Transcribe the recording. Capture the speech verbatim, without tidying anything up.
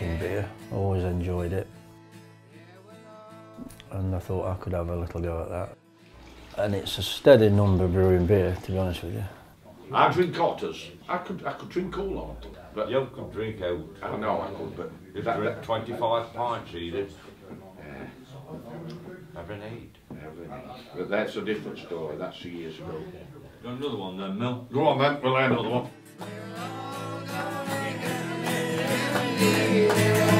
making beer. I always enjoyed it. And I thought I could have a little go at that. And it's a steady number brewing beer, to be honest with you. I drink otters. I could, I could drink all of them. But you could drink out. I know I could, but you that, drink that, twenty-five pints, either. Every night. Every night. But that's a different story. That's years ago. Got another one then, Mel. Go on then. We'll have another one.